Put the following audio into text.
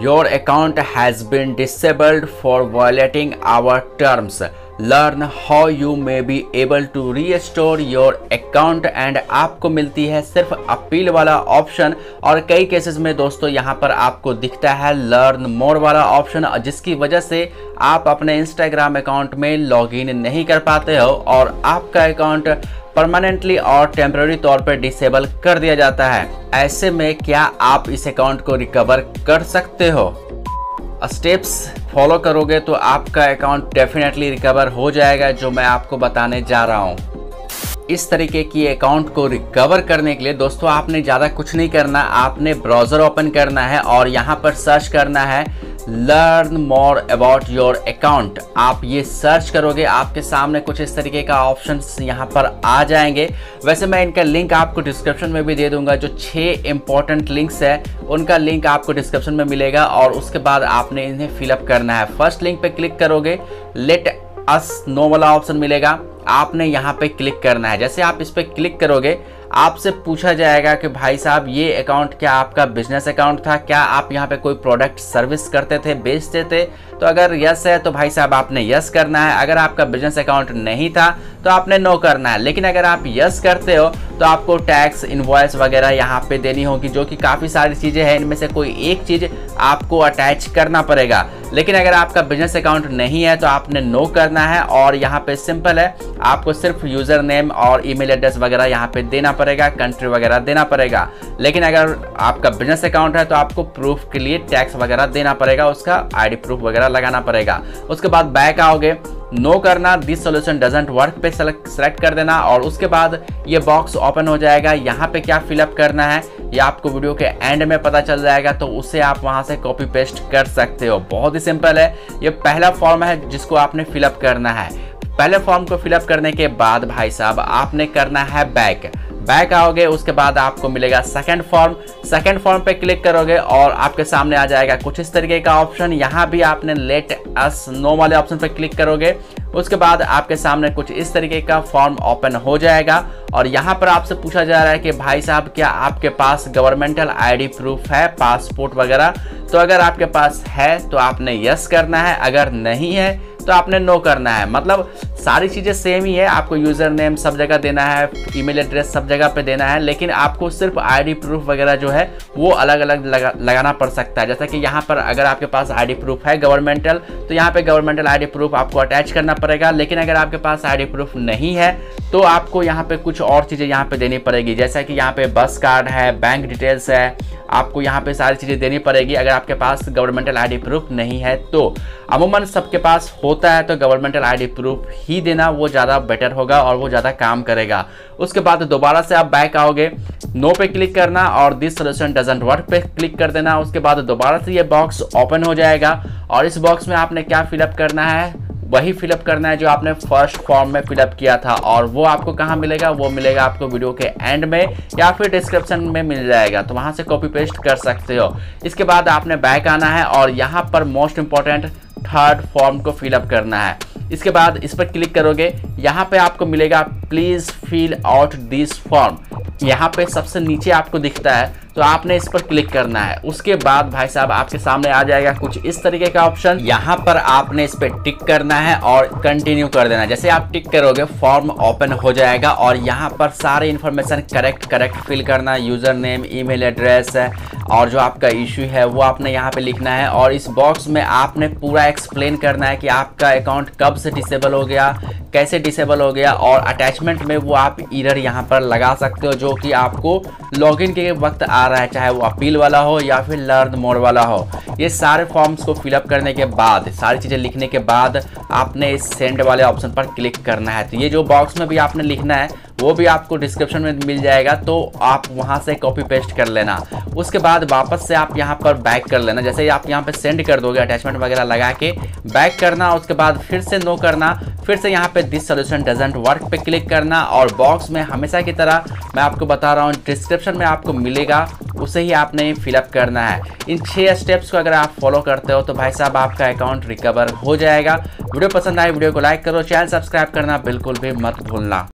Your account has been disabled for violating our terms. Learn how you may be able to restore your account. And आपको मिलती है सिर्फ appeal वाला option, और कई cases में दोस्तों यहाँ पर आपको दिखता है लर्न मोर वाला ऑप्शन, जिसकी वजह से आप अपने इंस्टाग्राम अकाउंट में लॉगिन नहीं कर पाते हो और आपका अकाउंट परमानेंटली और टेम्प्रेरी तौर पर डिसेबल कर दिया जाता है। ऐसे में क्या आप इस अकाउंट को रिकवर कर सकते हो? स्टेप्स फॉलो करोगे तो आपका अकाउंट डेफिनेटली रिकवर हो जाएगा, जो मैं आपको बताने जा रहा हूँ। इस तरीके की अकाउंट को रिकवर करने के लिए दोस्तों आपने ज़्यादा कुछ नहीं करना, आपने ब्राउज़र ओपन करना है और यहाँ पर सर्च करना है learn more about your account. आप ये सर्च करोगे, आपके सामने कुछ इस तरीके का ऑप्शंस यहाँ पर आ जाएंगे। वैसे मैं इनका लिंक आपको डिस्क्रिप्शन में भी दे दूंगा, जो 6 इंपॉर्टेंट लिंक्स है उनका लिंक आपको डिस्क्रिप्शन में मिलेगा और उसके बाद आपने इन्हें फिलअप करना है। फर्स्ट लिंक पे क्लिक करोगे, लेट अस नो वाला ऑप्शन मिलेगा, आपने यहाँ पे क्लिक करना है। जैसे आप इस पर क्लिक करोगे, आपसे पूछा जाएगा कि भाई साहब ये अकाउंट क्या आपका बिजनेस अकाउंट था, क्या आप यहाँ पे कोई प्रोडक्ट सर्विस करते थे, बेचते थे? तो अगर यस है तो भाई साहब आपने यस करना है, अगर आपका बिजनेस अकाउंट नहीं था तो आपने नो करना है। लेकिन अगर आप यस करते हो तो आपको टैक्स, इन्वॉइस वगैरह यहाँ पे देनी होगी, जो कि काफ़ी सारी चीज़ें हैं, इनमें से कोई एक चीज़ आपको अटैच करना पड़ेगा। लेकिन अगर आपका बिजनेस अकाउंट नहीं है तो आपने नो करना है, और यहाँ पे सिंपल है, आपको सिर्फ यूज़र नेम और ईमेल एड्रेस वगैरह यहाँ पे देना पड़ेगा, कंट्री वगैरह देना पड़ेगा। लेकिन अगर आपका बिजनेस अकाउंट है तो आपको प्रूफ के लिए टैक्स वगैरह देना पड़ेगा, उसका आईडी प्रूफ वगैरह लगाना पड़ेगा। उसके बाद बैक आओगे, नो करना, दिस सोल्यूशन डजेंट वर्क पे सेलेक्ट कर देना, और उसके बाद ये बॉक्स ओपन हो जाएगा। यहाँ पे क्या फिलअप करना है ये आपको वीडियो के एंड में पता चल जाएगा, तो उसे आप वहाँ से कॉपी पेस्ट कर सकते हो। बहुत ही सिंपल है। ये पहला फॉर्म है जिसको आपने फिलअप करना है। पहले फॉर्म को फिलअप करने के बाद भाई साहब आपने करना है बैक आओगे, उसके बाद आपको मिलेगा सेकंड फॉर्म पे क्लिक करोगे और आपके सामने आ जाएगा कुछ इस तरीके का ऑप्शन। यहाँ भी आपने लेट अस नो वाले ऑप्शन पे क्लिक करोगे, उसके बाद आपके सामने कुछ इस तरीके का फॉर्म ओपन हो जाएगा और यहाँ पर आपसे पूछा जा रहा है कि भाई साहब क्या आपके पास गवर्नमेंटल आईडी प्रूफ है, पासपोर्ट वगैरह? तो अगर आपके पास है तो आपने यस करना है, अगर नहीं है तो आपने नो करना है। मतलब सारी चीज़ें सेम ही है, आपको यूज़र नेम सब जगह देना है, ईमेल एड्रेस सब जगह पे देना है, लेकिन आपको सिर्फ आईडी प्रूफ वगैरह जो है वो अलग अलग लगाना पड़ सकता है। जैसा कि यहाँ पर अगर आपके पास आईडी प्रूफ है गवर्नमेंटल, तो यहाँ पे गवर्नमेंटल आईडी प्रूफ आपको अटैच करना पड़ेगा। लेकिन अगर आपके पास आईडी प्रूफ नहीं है तो आपको यहाँ पर कुछ और चीज़ें यहाँ पर देनी पड़ेगी, जैसा कि यहाँ पर बस कार्ड है, बैंक डिटेल्स है, आपको यहाँ पे सारी चीज़ें देनी पड़ेगी अगर आपके पास गवर्नमेंटल आईडी प्रूफ नहीं है तो। अमूमन सबके पास होता है, तो गवर्नमेंटल आईडी प्रूफ ही देना, वो ज़्यादा बेटर होगा और वो ज़्यादा काम करेगा। उसके बाद दोबारा से आप बैक आओगे, नो पे क्लिक करना और दिस सोल्यूशन डजेंट वर्क पे क्लिक कर देना। उसके बाद दोबारा से ये बॉक्स ओपन हो जाएगा और इस बॉक्स में आपने क्या फिलअप करना है, वही फिलअप करना है जो आपने फर्स्ट फॉर्म में फिलअप किया था, और वो आपको कहाँ मिलेगा? वो मिलेगा आपको वीडियो के एंड में या फिर डिस्क्रिप्शन में मिल जाएगा, तो वहाँ से कॉपी पेस्ट कर सकते हो। इसके बाद आपने बैक आना है और यहाँ पर मोस्ट इम्पॉर्टेंट थर्ड फॉर्म को फिलअप करना है। इसके बाद इस पर क्लिक करोगे, यहाँ पे आपको मिलेगा please fill out this form, यहाँ पे सबसे नीचे आपको दिखता है, तो आपने इस पर क्लिक करना है। उसके बाद भाई साहब आपके सामने आ जाएगा कुछ इस तरीके का ऑप्शन, यहाँ पर आपने इस पर टिक करना है और कंटिन्यू कर देना। जैसे आप टिक करोगे फॉर्म ओपन हो जाएगा और यहाँ पर सारी इन्फॉर्मेशन करेक्ट फिल करना, यूज़र नेम, ईमेल एड्रेस और जो आपका इशू है वो आपने यहाँ पे लिखना है, और इस बॉक्स में आपने पूरा एक्सप्लेन करना है कि आपका अकाउंट कब से डिसेबल हो गया, कैसे डिसेबल हो गया, और अटैचमेंट में वो आप एरर यहाँ पर लगा सकते हो जो कि आपको लॉगिन के वक्त आ रहा है, चाहे वो अपील वाला हो या फिर लर्न मोड वाला हो। ये सारे फॉर्म्स को फिलअप करने के बाद, सारी चीज़ें लिखने के बाद आपने इस सेंड वाले ऑप्शन पर क्लिक करना है। तो ये जो बॉक्स में भी आपने लिखना है वो भी आपको डिस्क्रिप्शन में मिल जाएगा, तो आप वहाँ से कॉपी पेस्ट कर लेना। उसके बाद वापस से आप यहाँ पर बैक कर लेना, जैसे ही आप यहाँ पे सेंड कर दोगे अटैचमेंट वगैरह लगा के बैक करना, उसके बाद फिर से नो करना, फिर से यहाँ पे दिस सोल्यूशन डजेंट वर्क पे क्लिक करना, और बॉक्स में हमेशा की तरह मैं आपको बता रहा हूँ डिस्क्रिप्शन में आपको मिलेगा, उसे ही आपने फिलअप करना है। इन 6 स्टेप्स को अगर आप फॉलो करते हो तो भाई साहब आपका अकाउंट रिकवर हो जाएगा। वीडियो पसंद आए वीडियो को लाइक करो, चैनल सब्सक्राइब करना बिल्कुल भी मत भूलना।